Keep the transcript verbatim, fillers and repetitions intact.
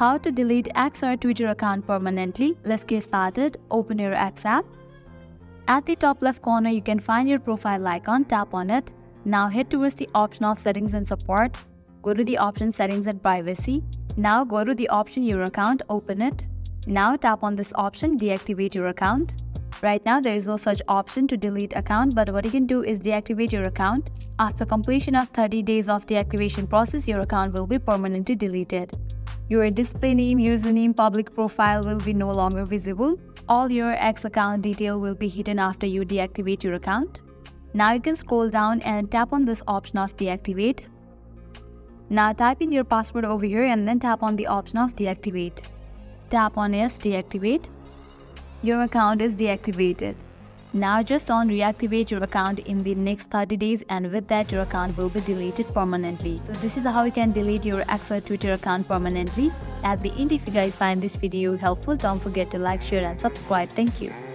How to delete X or Twitter account permanently. Let's get started. Open your X app. At the top left corner, you can find your profile icon. Tap on it. Now head towards the option of settings and support. Go to the option settings and privacy. Now go to the option your account. Open it. Now tap on this option, deactivate your account. Right now there is no such option to delete account, but what you can do is deactivate your account. After completion of thirty days of deactivation process, your account will be permanently deleted. Your display name, username, public profile will be no longer visible. All your X account detail will be hidden after you deactivate your account. Now you can scroll down and tap on this option of deactivate. Now type in your password over here and then tap on the option of deactivate. Tap on yes, deactivate. Your account is deactivated. Now just on reactivate your account in the next thirty days, and with that your account will be deleted permanently. So this is how you can delete your X or Twitter account permanently. At the end, if you guys find this video helpful, don't forget to like, share and subscribe. Thank you.